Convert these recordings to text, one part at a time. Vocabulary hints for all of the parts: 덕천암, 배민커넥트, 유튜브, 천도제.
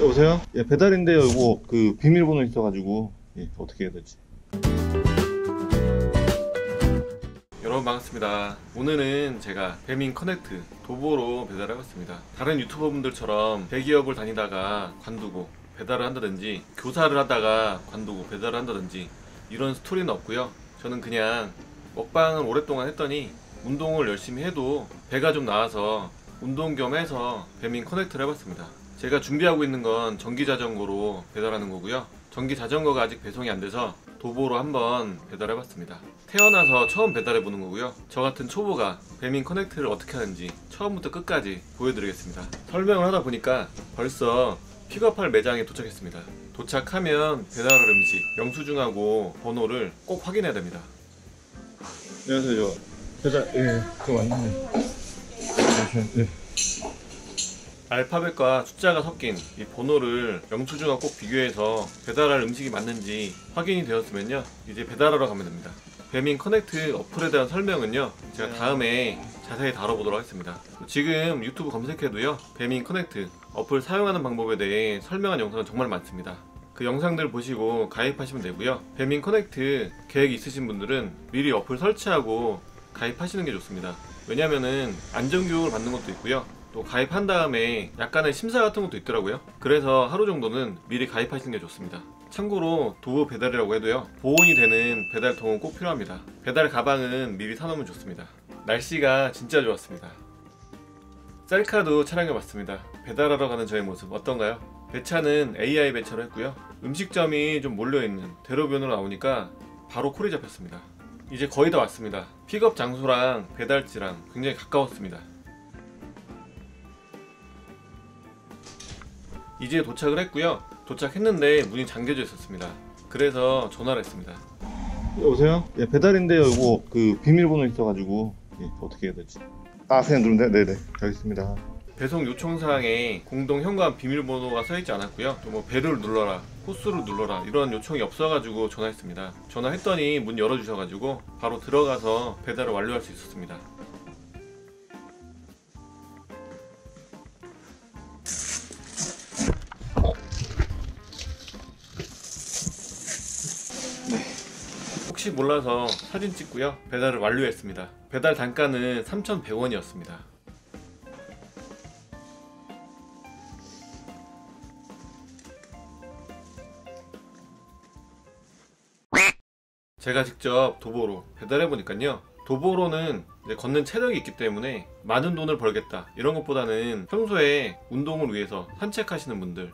여보세요? 예, 배달인데요. 이거 그 비밀번호 있어가지고 예, 어떻게 해야 될지. 여러분 반갑습니다. 오늘은 제가 배민커넥트 도보로 배달을 해봤습니다. 다른 유튜버 분들처럼 대기업을 다니다가 관두고 배달을 한다든지, 교사를 하다가 관두고 배달을 한다든지 이런 스토리는 없고요. 저는 그냥 먹방을 오랫동안 했더니 운동을 열심히 해도 배가 좀 나와서 운동 겸 해서 배민커넥트를 해봤습니다. 제가 준비하고 있는 건 전기자전거로 배달하는 거고요. 전기자전거가 아직 배송이 안 돼서 도보로 한번 배달해봤습니다. 태어나서 처음 배달해보는 거고요. 저 같은 초보가 배민커넥트를 어떻게 하는지 처음부터 끝까지 보여드리겠습니다. 설명을 하다 보니까 벌써 픽업할 매장에 도착했습니다. 도착하면 배달할 음식, 영수증하고 번호를 꼭 확인해야 됩니다. 안녕하세요. 저 배달... 예, 그거 맞네. 예. 알파벳과 숫자가 섞인 이 번호를 영수증과 꼭 비교해서 배달할 음식이 맞는지 확인이 되었으면요, 이제 배달하러 가면 됩니다. 배민커넥트 어플에 대한 설명은요, 제가 다음에 자세히 다뤄보도록 하겠습니다. 지금 유튜브 검색해도요, 배민커넥트 어플 사용하는 방법에 대해 설명한 영상은 정말 많습니다. 그 영상들 보시고 가입하시면 되고요. 배민커넥트 계획 있으신 분들은 미리 어플 설치하고 가입하시는 게 좋습니다. 왜냐면은 안전교육을 받는 것도 있고요, 또 가입한 다음에 약간의 심사 같은 것도 있더라고요. 그래서 하루 정도는 미리 가입하시는 게 좋습니다. 참고로 도보 배달이라고 해도요, 보온이 되는 배달통은 꼭 필요합니다. 배달 가방은 미리 사놓으면 좋습니다. 날씨가 진짜 좋았습니다. 셀카도 촬영해봤습니다. 배달하러 가는 저의 모습 어떤가요? 배차는 AI 배차로 했고요. 음식점이 좀 몰려있는 대로변으로 나오니까 바로 콜이 잡혔습니다. 이제 거의 다 왔습니다. 픽업 장소랑 배달지랑 굉장히 가까웠습니다. 이제 도착을 했고요. 도착했는데 문이 잠겨져 있었습니다. 그래서 전화를 했습니다. 여보세요? 예, 배달인데요. 이거 그 비밀번호 있어가지고 예, 어떻게 해야 되지? 아, 그냥 누르면 돼? 네네, 여기 있습니다. 배송 요청사항에 공동 현관 비밀번호가 써있지 않았고요. 또 뭐 벨을 눌러라, 호스를 눌러라 이런 요청이 없어가지고 전화했습니다. 전화했더니 문 열어주셔가지고 바로 들어가서 배달을 완료할 수 있었습니다. 혹시 몰라서 사진 찍고요, 배달을 완료했습니다. 배달 단가는 3,100원이었습니다 제가 직접 도보로 배달해보니까요, 도보로는 이제 걷는 체력이 있기 때문에 많은 돈을 벌겠다 이런 것보다는 평소에 운동을 위해서 산책하시는 분들,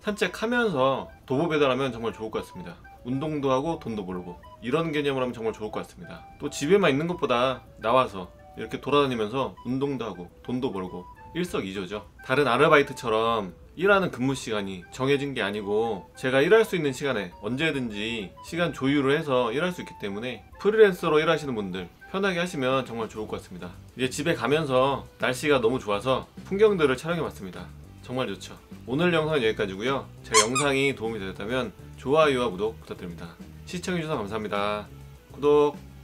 산책하면서 도보 배달하면 정말 좋을 것 같습니다. 운동도 하고 돈도 벌고 이런 개념으로 하면 정말 좋을 것 같습니다. 또 집에만 있는 것보다 나와서 이렇게 돌아다니면서 운동도 하고 돈도 벌고 일석이조죠. 다른 아르바이트처럼 일하는 근무 시간이 정해진 게 아니고 제가 일할 수 있는 시간에 언제든지 시간 조율을 해서 일할 수 있기 때문에 프리랜서로 일하시는 분들 편하게 하시면 정말 좋을 것 같습니다. 이제 집에 가면서 날씨가 너무 좋아서 풍경들을 촬영해봤습니다. 정말 좋죠. 오늘 영상은 여기까지고요. 제 영상이 도움이 되셨다면 좋아요와 구독 부탁드립니다. 시청해주셔서 감사합니다. 구독!